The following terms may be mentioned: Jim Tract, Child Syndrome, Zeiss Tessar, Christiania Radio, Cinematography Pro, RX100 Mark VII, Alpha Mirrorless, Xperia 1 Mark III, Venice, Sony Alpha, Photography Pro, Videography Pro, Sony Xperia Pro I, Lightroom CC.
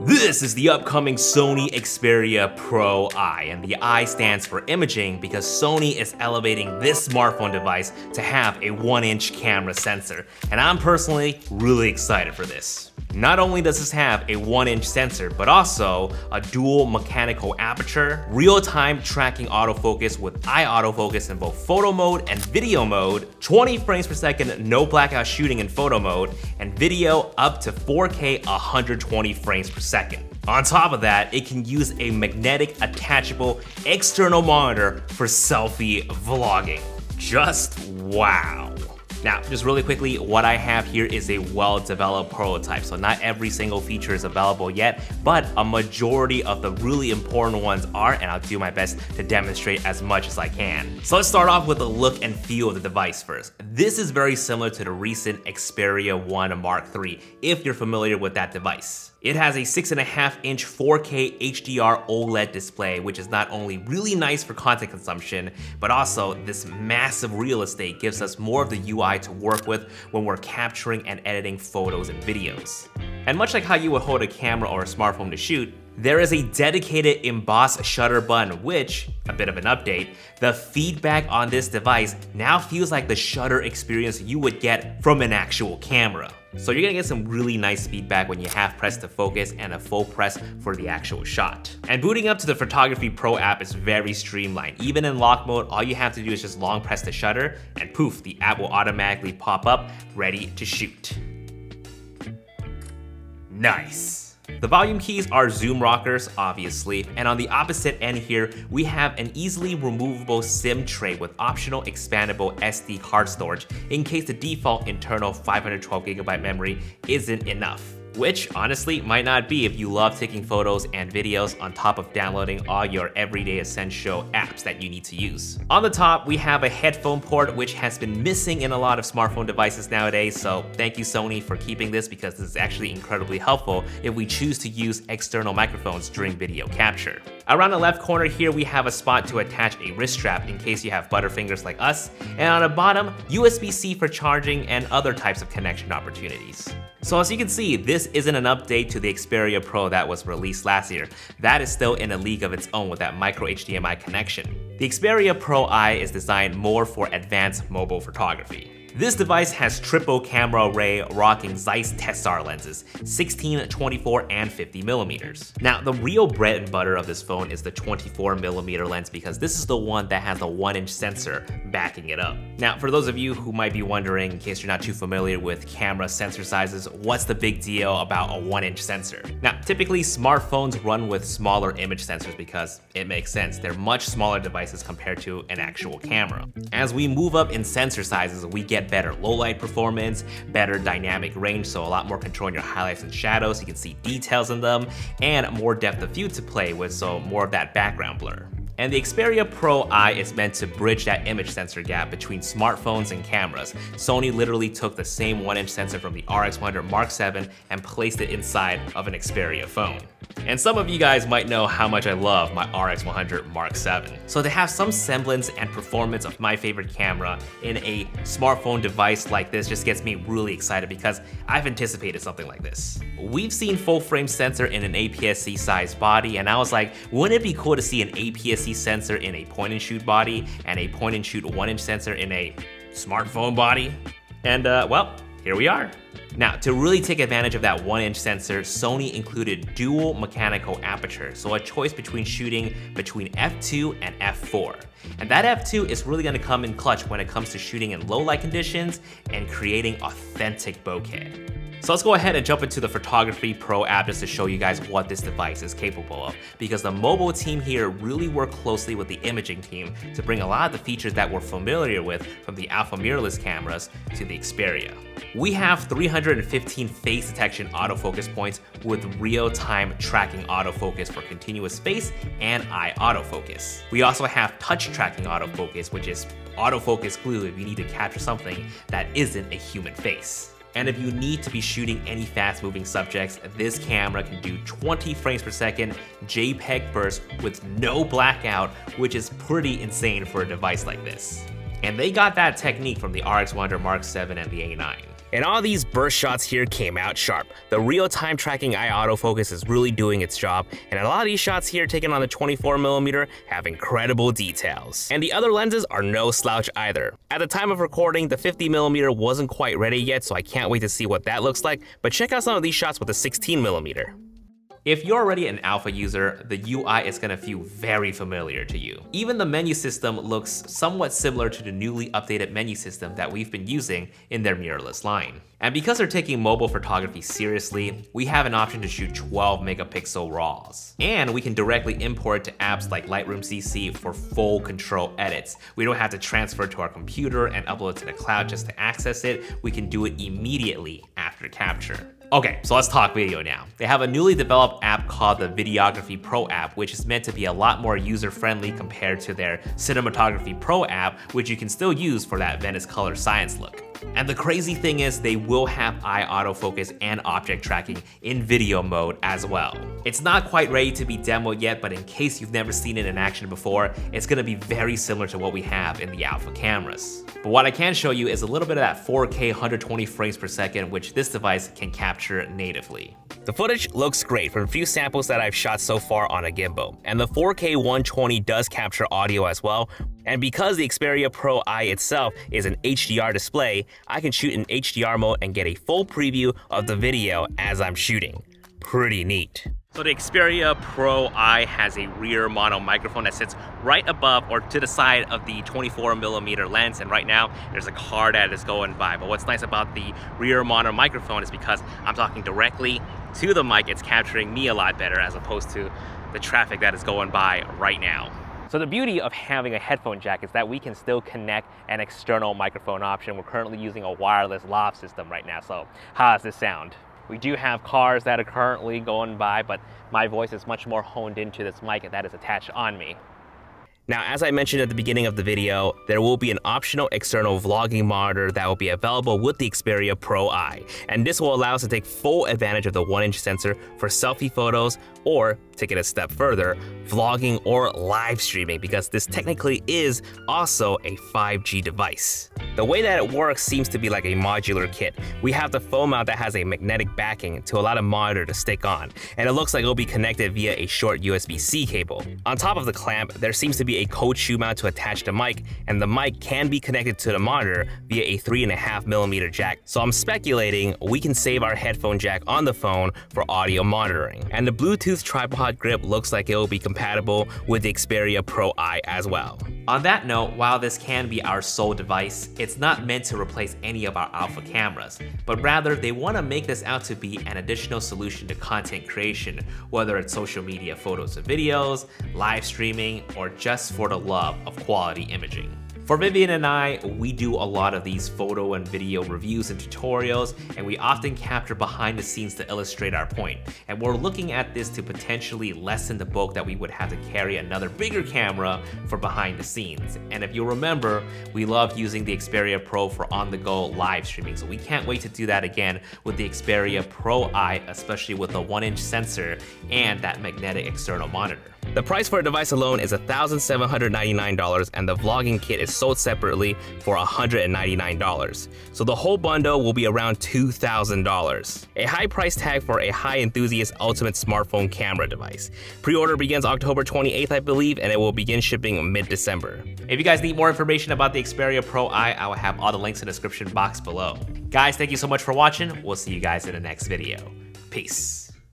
This is the upcoming Sony Xperia Pro I, and the I stands for imaging because Sony is elevating this smartphone device to have a 1-inch camera sensor, and I'm personally really excited for this. Not only does this have a 1-inch sensor, but also a dual mechanical aperture, real-time tracking autofocus with eye autofocus in both photo mode and video mode, 20 frames per second no blackout shooting in photo mode, and video up to 4K 120 frames per second. On top of that, it can use a magnetic attachable external monitor for selfie vlogging. Just wow. Now, just really quickly, what I have here is a well-developed prototype, so not every single feature is available yet, but a majority of the really important ones are, and I'll do my best to demonstrate as much as I can. So let's start off with the look and feel of the device first. This is very similar to the recent Xperia 1 Mark III, if you're familiar with that device. It has a 6.5-inch 4K HDR OLED display, which is not only really nice for content consumption, but also this massive real estate gives us more of the UI to work with when we're capturing and editing photos and videos. And much like how you would hold a camera or a smartphone to shoot, there is a dedicated embossed shutter button, which, a bit of an update, the feedback on this device now feels like the shutter experience you would get from an actual camera. So you're gonna get some really nice feedback when you half press to focus and a full press for the actual shot. And booting up to the Photography Pro app is very streamlined. Even in lock mode, all you have to do is just long press the shutter and poof, the app will automatically pop up, ready to shoot. Nice. The volume keys are zoom rockers, obviously, and on the opposite end here, we have an easily removable SIM tray with optional expandable SD card storage in case the default internal 512GB memory isn't enough, which honestly might not be if you love taking photos and videos on top of downloading all your everyday essential apps that you need to use. On the top, we have a headphone port, which has been missing in a lot of smartphone devices nowadays, so thank you Sony for keeping this because this is actually incredibly helpful if we choose to use external microphones during video capture. Around the left corner here, we have a spot to attach a wrist strap in case you have butterfingers like us, and on the bottom, USB-C for charging and other types of connection opportunities. So as you can see, this isn't an update to the Xperia Pro that was released last year. That is still in a league of its own with that micro HDMI connection. The Xperia Pro I is designed more for advanced mobile photography. This device has triple camera array rocking Zeiss Tessar lenses, 16, 24, and 50 millimeters. Now, the real bread and butter of this phone is the 24 millimeter lens because this is the one that has a 1-inch sensor backing it up. Now, for those of you who might be wondering, in case you're not too familiar with camera sensor sizes, what's the big deal about a 1-inch sensor? Now, typically smartphones run with smaller image sensors because it makes sense. They're much smaller devices compared to an actual camera. As we move up in sensor sizes, we get better low light performance, better dynamic range, so a lot more control in your highlights and shadows, you can see details in them, and more depth of field to play with, so more of that background blur. And the Xperia Pro I is meant to bridge that image sensor gap between smartphones and cameras. Sony literally took the same 1-inch sensor from the RX100 Mark VII and placed it inside of an Xperia phone. And some of you guys might know how much I love my RX100 Mark VII. So to have some semblance and performance of my favorite camera in a smartphone device like this just gets me really excited because I've anticipated something like this. We've seen full-frame sensor in an APS-C size body, and I was like, wouldn't it be cool to see an APS-C sensor in a point-and-shoot body and a point-and-shoot 1-inch sensor in a smartphone body? And well, here we are. Now, to really take advantage of that 1-inch sensor, Sony included dual mechanical aperture, so a choice between shooting between f2 and f4. And that f2 is really gonna come in clutch when it comes to shooting in low light conditions and creating authentic bokeh. So let's go ahead and jump into the Photography Pro app just to show you guys what this device is capable of, because the mobile team here really worked closely with the imaging team to bring a lot of the features that we're familiar with from the Alpha Mirrorless cameras to the Xperia. We have 315 face detection autofocus points with real-time tracking autofocus for continuous face and eye autofocus. We also have touch tracking autofocus, which is autofocus glue if you need to capture something that isn't a human face. And if you need to be shooting any fast-moving subjects, this camera can do 20 frames per second JPEG burst with no blackout, which is pretty insane for a device like this. And they got that technique from the RX100 Mark VII and the A9. And all these burst shots here came out sharp. The real-time tracking eye autofocus is really doing its job, and a lot of these shots here taken on the 24mm have incredible details. And the other lenses are no slouch either. At the time of recording, the 50mm wasn't quite ready yet, so I can't wait to see what that looks like, but check out some of these shots with the 16mm. If you're already an Alpha user, the UI is gonna feel very familiar to you. Even the menu system looks somewhat similar to the newly updated menu system that we've been using in their mirrorless line. And because they're taking mobile photography seriously, we have an option to shoot 12 megapixel RAWs. And we can directly import to apps like Lightroom CC for full control edits. We don't have to transfer to our computer and upload to the cloud just to access it. We can do it immediately after capture. Okay, so let's talk video now. They have a newly developed app called the Videography Pro app, which is meant to be a lot more user-friendly compared to their Cinematography Pro app, which you can still use for that Venice color science look. And the crazy thing is they will have eye autofocus and object tracking in video mode as well. It's not quite ready to be demoed yet, but in case you've never seen it in action before, it's gonna be very similar to what we have in the Alpha cameras. But what I can show you is a little bit of that 4K 120 frames per second, which this device can capture natively. The footage looks great from a few samples that I've shot so far on a gimbal. And the 4K 120 does capture audio as well. And because the Xperia Pro I itself is an HDR display, I can shoot in HDR mode and get a full preview of the video as I'm shooting. Pretty neat. So the Xperia Pro I has a rear mono microphone that sits right above or to the side of the 24mm lens, and right now there's a car that is going by. But what's nice about the rear mono microphone is because I'm talking directly to the mic, it's capturing me a lot better as opposed to the traffic that is going by right now. So the beauty of having a headphone jack is that we can still connect an external microphone option. We're currently using a wireless lav system right now, so how does this sound? We do have cars that are currently going by, but my voice is much more honed into this mic that is attached on me. Now, as I mentioned at the beginning of the video, there will be an optional external vlogging monitor that will be available with the Xperia Pro I, and this will allow us to take full advantage of the 1-inch sensor for selfie photos or, take it a step further, vlogging or live streaming, because this technically is also a 5G device. The way that it works seems to be like a modular kit. We have the phone mount that has a magnetic backing to allow the monitor to stick on, and it looks like it'll be connected via a short USB-C cable. On top of the clamp, there seems to be a cold shoe mount to attach the mic, and the mic can be connected to the monitor via a 3.5mm jack. So I'm speculating we can save our headphone jack on the phone for audio monitoring. And the Bluetooth tripod grip looks like it will be compatible with the Xperia Pro I as well. On that note, while this can be our sole device, it's not meant to replace any of our Alpha cameras, but rather they want to make this out to be an additional solution to content creation, whether it's social media photos and videos, live streaming, or just for the love of quality imaging. For Vivian and I, we do a lot of these photo and video reviews and tutorials, and we often capture behind the scenes to illustrate our point. And we're looking at this to potentially lessen the bulk that we would have to carry another bigger camera for behind the scenes. And if you'll remember, we love using the Xperia Pro for on-the-go live streaming, so we can't wait to do that again with the Xperia Pro I, especially with the 1-inch sensor and that magnetic external monitor. The price for a device alone is $1,799, and the vlogging kit is sold separately for $199. So the whole bundle will be around $2,000. A high price tag for a high enthusiast ultimate smartphone camera device. Pre-order begins October 28th, I believe, and it will begin shipping mid-December. If you guys need more information about the Xperia Pro I will have all the links in the description box below. Guys, thank you so much for watching. We'll see you guys in the next video. Peace.